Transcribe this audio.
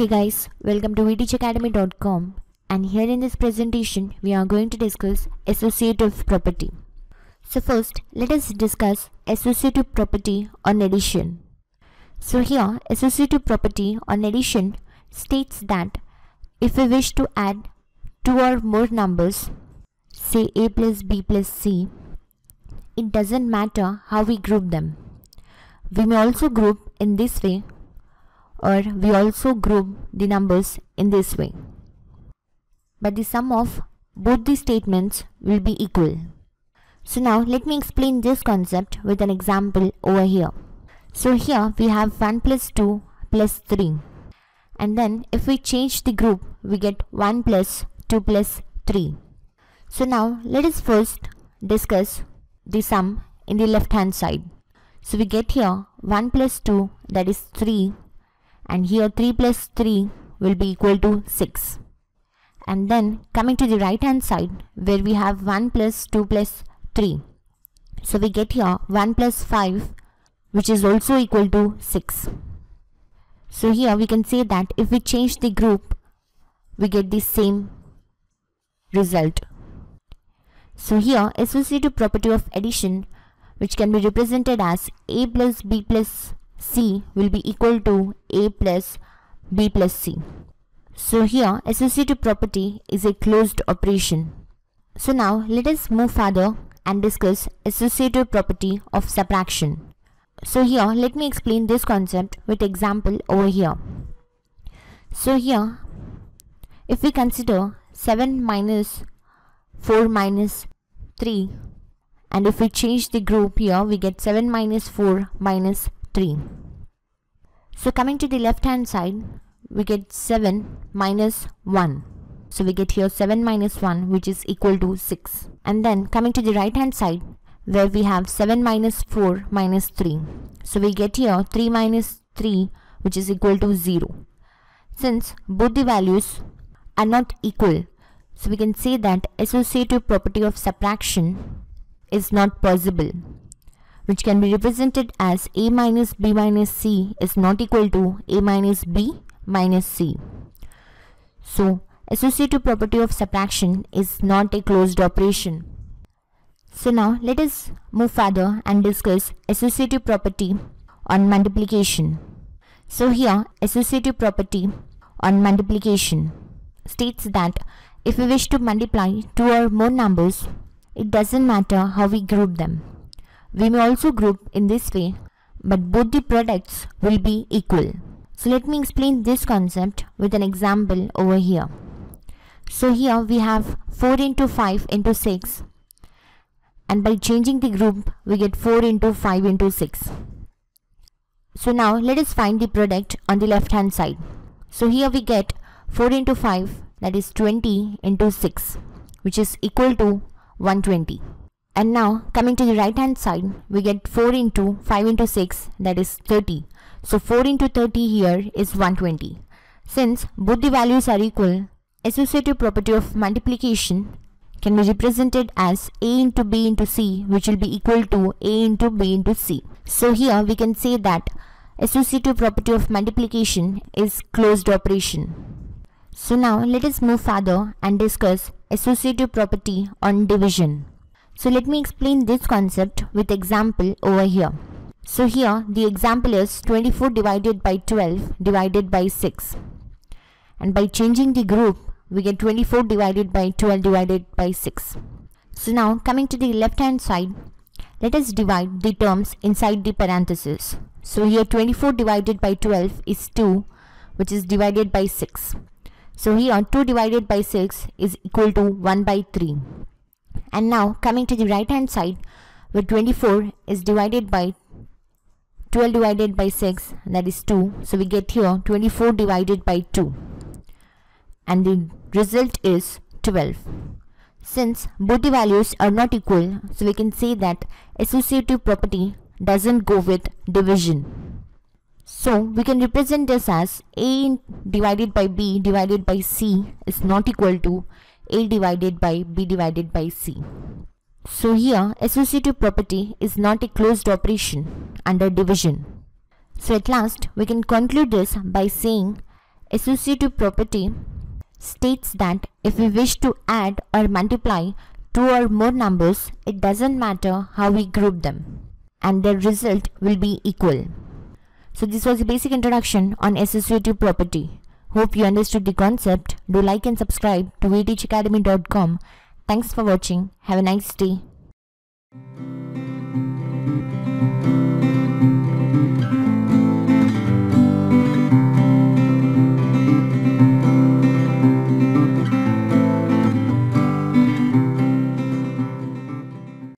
Hey guys, welcome to WeTeachAcademy.com, and here in this presentation we are going to discuss associative property. So first let us discuss associative property on addition. So here associative property on addition states that if we wish to add two or more numbers, say a plus b plus c, it doesn't matter how we group them. We may also group in this way, or we also group the numbers in this way, but the sum of both these statements will be equal. So now let me explain this concept with an example over here. So here we have 1 plus 2 plus 3, and then if we change the group we get 1 plus 2 plus 3. So now let us first discuss the sum in the left hand side. So we get here 1 plus 2, that is 3, and here 3 plus 3 will be equal to 6. And then coming to the right hand side where we have 1 plus 2 plus 3. So we get here 1 plus 5, which is also equal to 6. So here we can say that if we change the group we get the same result. So here associative property of addition, which can be represented as a plus b plus c will be equal to a plus b plus c. So here associative property is a closed operation. So now let us move further and discuss associative property of subtraction. So here let me explain this concept with example over here. So here if we consider 7 minus 4 minus 3, and if we change the group here we get 7 minus 4 minus 3. So coming to the left hand side we get 7 minus 1. So we get here 7 minus 1, which is equal to 6. And then coming to the right hand side where we have 7 minus 4 minus 3. So we get here 3 minus 3, which is equal to 0. Since both the values are not equal, so we can say that associative property of subtraction is not possible, which can be represented as a minus b minus c is not equal to a minus b minus c. So associative property of subtraction is not a closed operation. So now let us move further and discuss associative property on multiplication. So here associative property on multiplication states that if we wish to multiply two or more numbers, it doesn't matter how we group them. We may also group in this way, but both the products will be equal. So let me explain this concept with an example over here. So here we have 4 into 5 into 6, and by changing the group we get 4 into 5 into 6. So now let us find the product on the left hand side. So here we get 4 into 5, that is 20 into 6, which is equal to 120. And now coming to the right hand side we get 4 into 5 into 6, that is 30. So 4 into 30 here is 120. Since both the values are equal, associative property of multiplication can be represented as a into b into c, which will be equal to a into b into c. So here we can say that associative property of multiplication is closed operation. So now let us move further and discuss associative property on division. So let me explain this concept with example over here. So here the example is 24 divided by 12 divided by 6. And by changing the group we get 24 divided by 12 divided by 6. So now coming to the left hand side, let us divide the terms inside the parentheses. So here 24 divided by 12 is 2, which is divided by 6. So here 2 divided by 6 is equal to 1 by 3. And now coming to the right hand side where 24 is divided by 12 divided by 6, that is 2. So we get here 24 divided by 2, and the result is 12. Since both the values are not equal, so we can say that associative property doesn't go with division. So we can represent this as a divided by b divided by c is not equal to a divided by b divided by c. So here associative property is not a closed operation under division. So at last we can conclude this by saying associative property states that if we wish to add or multiply two or more numbers, it doesn't matter how we group them and their result will be equal. So this was the basic introduction on associative property. Hope you understood the concept. Do like and subscribe to weteachacademy.com. Thanks for watching. Have a nice day.